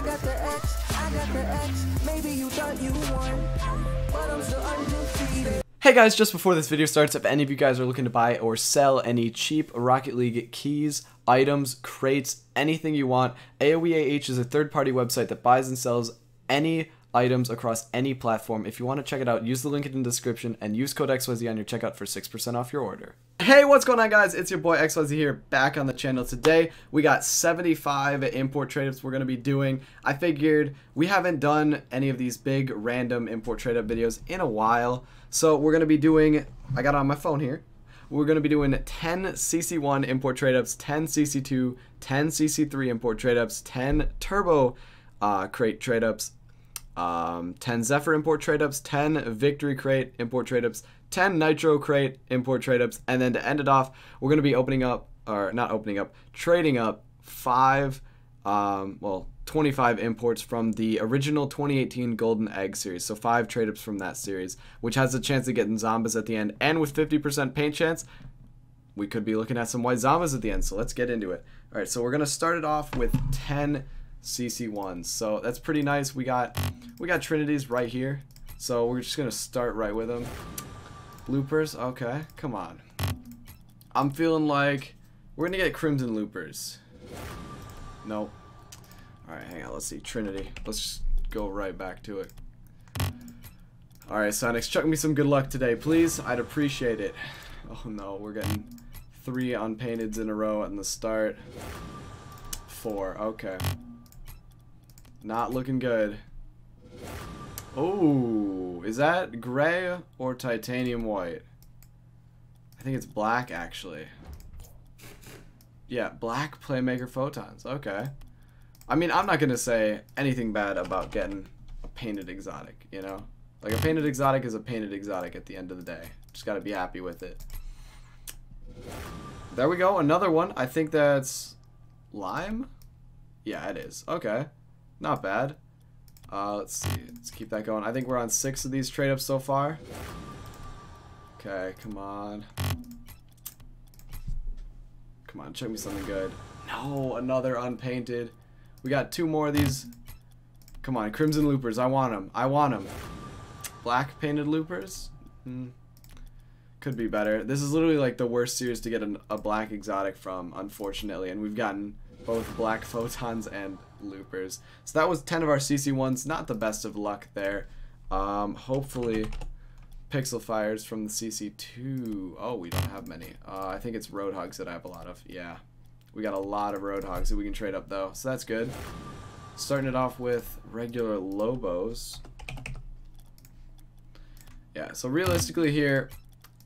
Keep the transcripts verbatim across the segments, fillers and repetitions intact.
I got the X, I got the X, maybe you thought you won, but I'm still undefeated. Hey guys, just before this video starts, if any of you guys are looking to buy or sell any cheap Rocket League keys, items, crates, anything you want, A O E A H is a third-party website that buys and sells any items across any platform. If you want to check it out, use the link in the description and use code X Y Z on your checkout for six percent off your order. Hey, what's going on guys? It's your boy X Y Z here, back on the channel. Today we got seventy-five import trade-ups we're going to be doing. I figured we haven't done any of these big random import trade-up videos in a while, so we're going to be doing, I got it on my phone here, we're going to be doing ten C C one import trade-ups, ten C C two, ten C C three import trade-ups, ten Turbo uh, crate trade-ups, um, ten Zephyr import trade-ups, ten Victory crate import trade-ups, ten Nitro crate import trade-ups, and then to end it off, we're going to be opening up, or not opening up, trading up five, um, well, twenty-five imports from the original twenty eighteen Golden Egg series, so five trade-ups from that series, which has a chance of getting Zombas at the end, and with fifty percent paint chance, we could be looking at some white Zombas at the end, so let's get into it. Alright, so we're going to start it off with ten C C ones, so that's pretty nice. We got, we got Trinities right here, so we're just going to start right with them. Loopers, okay, come on. I'm feeling like we're gonna get Crimson Loopers. Nope. Alright, hang on, let's see. Trinity. Let's just go right back to it. Alright, Psyonix, chuck me some good luck today, please. I'd appreciate it. Oh no, we're getting three unpainteds in a row in the start. Four, okay. Not looking good. Oh, is that gray or titanium white? I think it's black, actually. Yeah, black Playmaker Photons. Okay. I mean, I'm not going to say anything bad about getting a painted exotic, you know? Like, a painted exotic is a painted exotic at the end of the day. Just got to be happy with it. There we go. Another one. I think that's lime? Yeah, it is. Okay. Not bad. Uh, let's see. Let's keep that going. I think we're on six of these trade-ups so far. Okay, come on. Come on, check me something good. No, another unpainted. We got two more of these. Come on, Crimson Loopers. I want them. I want them. Black painted Loopers? Mm. Could be better. This is literally like the worst series to get an, a black exotic from, unfortunately, and we've gotten both black Photons and Loopers. So that was ten of our C C ones. Not the best of luck there. Um, hopefully Pixel Fires from the C C two. Oh, we don't have many. Uh, I think it's Roadhogs that I have a lot of. Yeah. We got a lot of Roadhogs that we can trade up though. So that's good. Starting it off with regular Lobos. Yeah, so realistically here,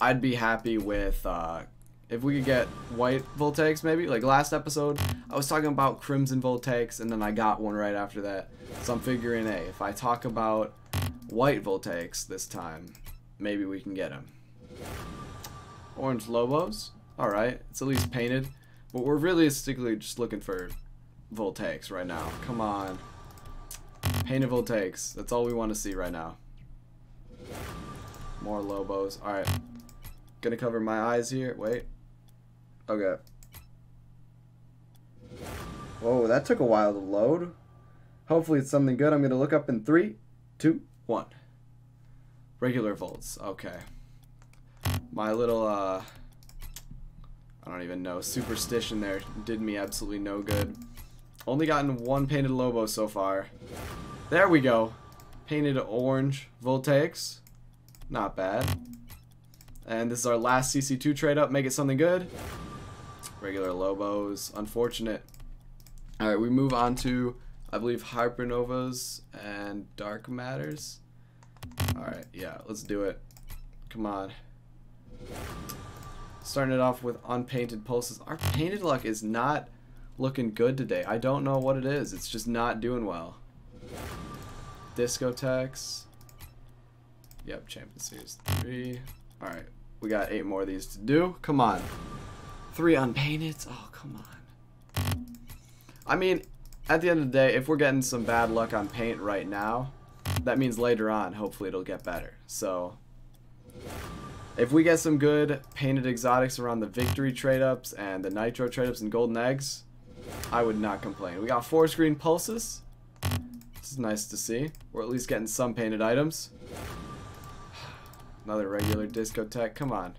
I'd be happy with uh, if we could get white Voltaics, maybe. Like last episode, I was talking about Crimson Voltaics, and then I got one right after that. So I'm figuring, hey, if I talk about white Voltaics this time, maybe we can get them. Orange Lobos. Alright, it's at least painted. But we're realistically just looking for Voltaics right now. Come on. Painted Voltaics. That's all we want to see right now. More Lobos. Alright. Gonna cover my eyes here. Wait. Okay. Whoa, that took a while to load. Hopefully it's something good. I'm gonna look up in three, two, one. Regular volts. Okay. My little, uh, I don't even know, superstition there did me absolutely no good. Only gotten one painted Lobo so far. There we go. Painted orange Voltaics. Not bad. And this is our last C C two trade up. Make it something good. Regular Lobos. Unfortunate. Alright, we move on to, I believe, Hypernovas and Dark Matters. Alright, yeah, let's do it. Come on. Starting it off with unpainted Pulses. Our painted luck is not looking good today. I don't know what it is. It's just not doing well. Discotheques. Yep, Champion Series three. Alright, we got eight more of these to do. Come on. Three unpainted. Oh, come on. I mean, at the end of the day, if we're getting some bad luck on paint right now, that means later on, hopefully it'll get better. So, if we get some good painted exotics around the Victory trade-ups and the Nitro trade-ups and Golden Eggs, I would not complain. We got four screen Pulsus. It's nice to see. We're at least getting some painted items. Another regular discotheque. Come on.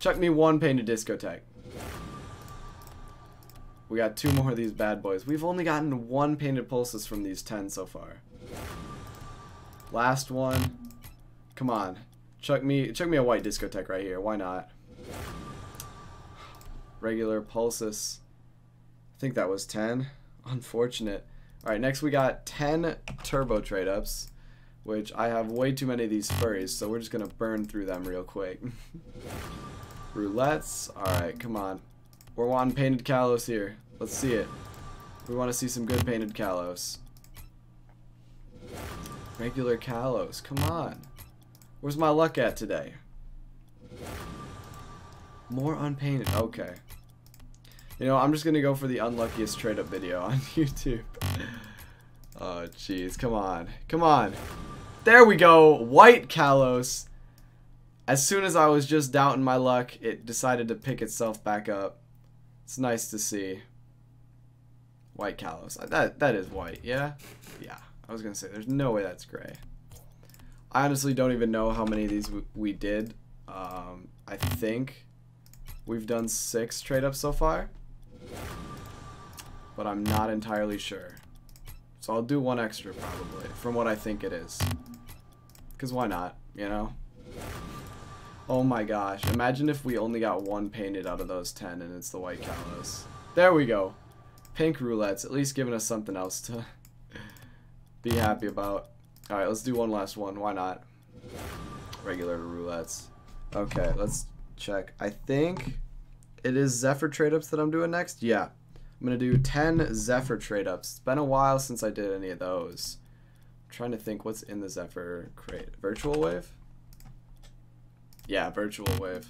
Chuck me one painted discotheque. We got two more of these bad boys. We've only gotten one painted pulses from these ten so far. Last one. Come on. Chuck me, chuck me a white discotheque right here. Why not? Regular pulses. I think that was ten. Unfortunate. Alright, next we got ten turbo trade-ups, which I have way too many of these furries, so we're just going to burn through them real quick. Roulettes. Alright, come on. We're wanting painted Kalos here. Let's see it. We want to see some good painted Kalos. Regular Kalos. Come on. Where's my luck at today? More unpainted. Okay. You know, I'm just going to go for the unluckiest trade-up video on YouTube. Oh, jeez. Come on. Come on. There we go. White Kalos. As soon as I was just doubting my luck, it decided to pick itself back up. It's nice to see. White Kalos. That, that is white, yeah? Yeah. I was going to say, there's no way that's gray. I honestly don't even know how many of these we did. Um, I think we've done six trade-ups so far. But I'm not entirely sure. So I'll do one extra, probably, from what I think it is. Because why not, you know? Oh my gosh, imagine if we only got one painted out of those ten and it's the white Kalos. There we go. Pink Roulettes, at least giving us something else to be happy about. Alright, let's do one last one, why not? Regular Roulettes. Okay, let's check. I think it is Zephyr trade-ups that I'm doing next? Yeah. I'm going to do ten Zephyr trade-ups. It's been a while since I did any of those. I'm trying to think what's in the Zephyr crate. Virtual Wave? Yeah, Virtual Wave.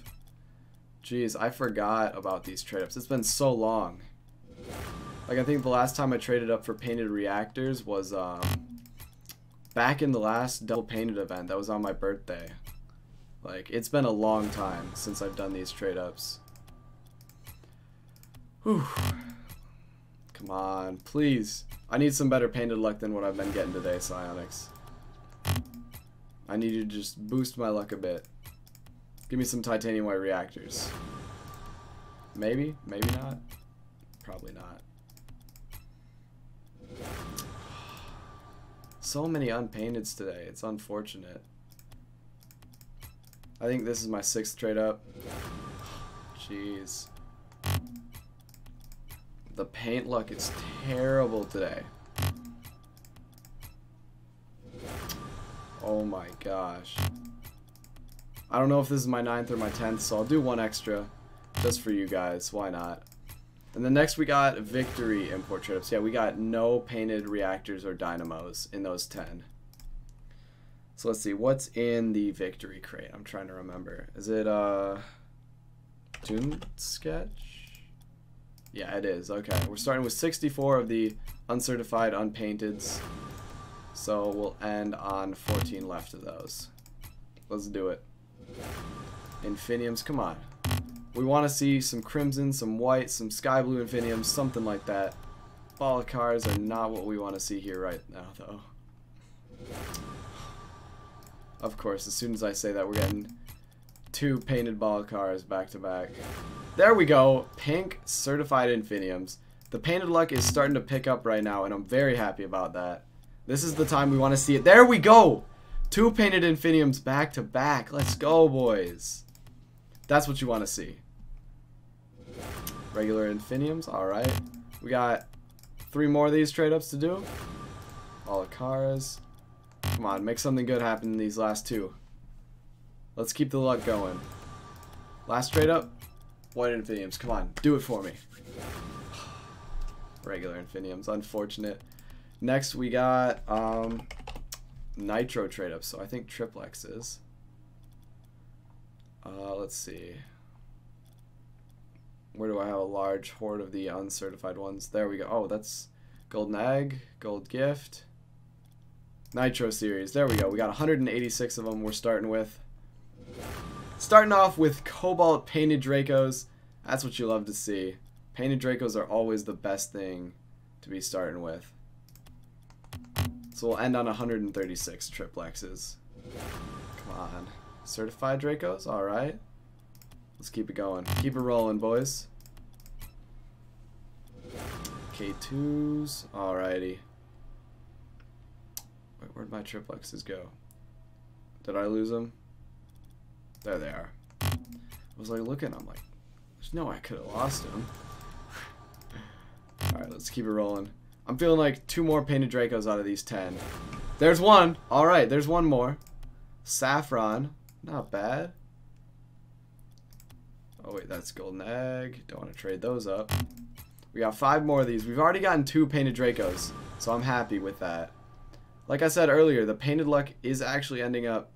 Jeez, I forgot about these trade-ups. It's been so long. Like, I think the last time I traded up for painted reactors was um, back in the last double painted event. That was on my birthday. Like, it's been a long time since I've done these trade-ups. Whew. Come on, please. I need some better painted luck than what I've been getting today, Psyonix. I need you to just boost my luck a bit. Give me some titanium white reactors. Maybe? Maybe not? Probably not. So many unpainteds today. It's unfortunate. I think this is my sixth trade up. Jeez. The paint luck is terrible today. Oh my gosh. I don't know if this is my ninth or my tenth, so I'll do one extra just for you guys. Why not? And then next we got victory import trade-ups. Yeah, we got no painted reactors or dynamos in those ten. So let's see. What's in the victory crate? I'm trying to remember. Is it uh, Toon Sketch? Yeah, it is. Okay, we're starting with sixty-four of the uncertified unpainteds, so we'll end on fourteen left of those. Let's do it. Infiniums, come on. We want to see some crimson, some white, some sky blue infiniums, something like that. Ball cars are not what we want to see here right now, though. Of course, as soon as I say that, we're getting two painted ball cars back to back. There we go, pink certified infiniums. The painted luck is starting to pick up right now, and I'm very happy about that. This is the time we want to see it. There we go! Two painted infiniums back to back. Let's go, boys. That's what you want to see. Regular infiniums, alright. We got three more of these trade-ups to do. Alcaras. Come on, make something good happen in these last two. Let's keep the luck going. Last trade-up. White infiniums, come on, do it for me. Regular infiniums, unfortunate. Next we got um, Nitro trade-up, so I think Triplex is. Uh, let's see. Where do I have a large horde of the uncertified ones? There we go. Oh, that's Golden Egg, Gold Gift, Nitro series. There we go. We got one hundred eighty-six of them we're starting with. Starting off with cobalt painted Dracos. That's what you love to see. Painted Dracos are always the best thing to be starting with. So we'll end on one hundred thirty-six triplexes. Come on. Certified Dracos? Alright. Let's keep it going. Keep it rolling, boys. K twos. Alrighty. Wait, where'd my triplexes go? Did I lose them? There they are. I was like looking, I'm like, there's no way I could have lost them. Alright, let's keep it rolling. I'm feeling like two more painted Dracos out of these ten. There's one! Alright, there's one more. Saffron. Not bad. Oh wait, that's Golden Egg. Don't want to trade those up. We got five more of these. We've already gotten two painted Dracos, so I'm happy with that. Like I said earlier, the painted luck is actually ending up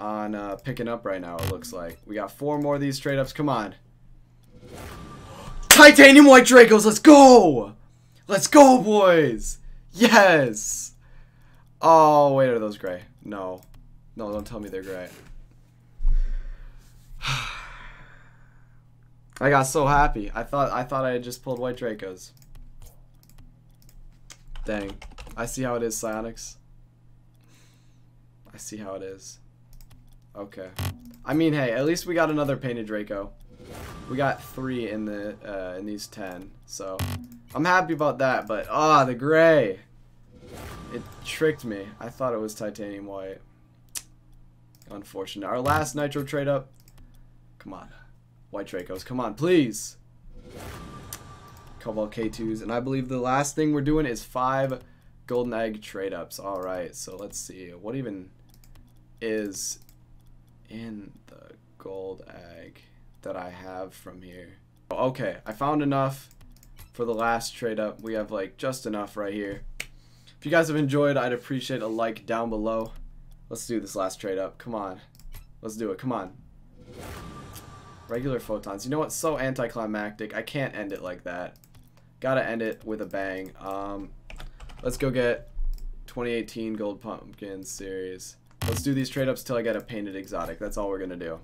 on uh, picking up right now, it looks like. We got four more of these trade-ups. Come on. Titanium White Dracos, let's go! Let's go, boys! Yes! Oh, wait, are those gray? No. No, don't tell me they're gray. I got so happy. I thought I thought I had just pulled White Dracos. Dang. I see how it is, Psyonix. I see how it is. Okay. I mean, hey, at least we got another painted Draco. We got three in the uh, in these ten, so I'm happy about that. But ah, oh, the gray. It tricked me. I thought it was titanium white. Unfortunate. Our last Nitro trade up. Come on. White Dracos, come on, please. Cobalt K twos, and I believe the last thing we're doing is five Golden Egg trade-ups. Alright, so let's see. What even is in the Gold Egg that I have from here? Okay, I found enough for the last trade-up. We have, like, just enough right here. If you guys have enjoyed, I'd appreciate a like down below. Let's do this last trade-up. Come on. Let's do it. Come on. Regular Photons. You know what? So anticlimactic. I can't end it like that. Gotta end it with a bang. Um, let's go get twenty eighteen Gold Pumpkin Series. Let's do these trade-ups till I get a painted exotic. That's all we're gonna do.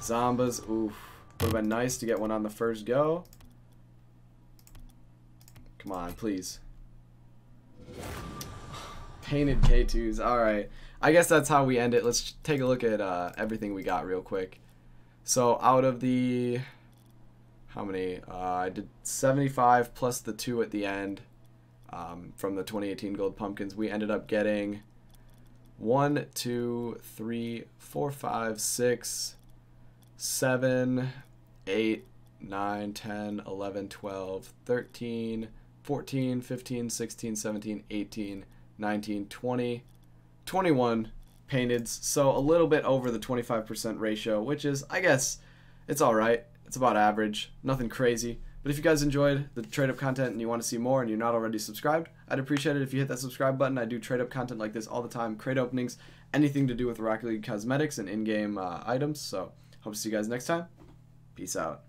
Zombas. Oof. Would've been nice to get one on the first go. Come on, please. Painted K twos. Alright. I guess that's how we end it. Let's take a look at uh, everything we got real quick. So out of the, how many? Uh, I did seventy-five plus the two at the end um, from the twenty eighteen Gold Pumpkins. We ended up getting one, two, three, four, five, six, seven, eight, nine, ten, eleven, twelve, thirteen, fourteen, fifteen, sixteen, seventeen, eighteen, nineteen, twenty, twenty-one. Painteds, so a little bit over the twenty-five percent ratio, which is, I guess, it's alright. It's about average. Nothing crazy. But if you guys enjoyed the trade-up content and you want to see more and you're not already subscribed, I'd appreciate it if you hit that subscribe button. I do trade-up content like this all the time. Crate openings, anything to do with Rocket League cosmetics and in-game uh, items. So, hope to see you guys next time. Peace out.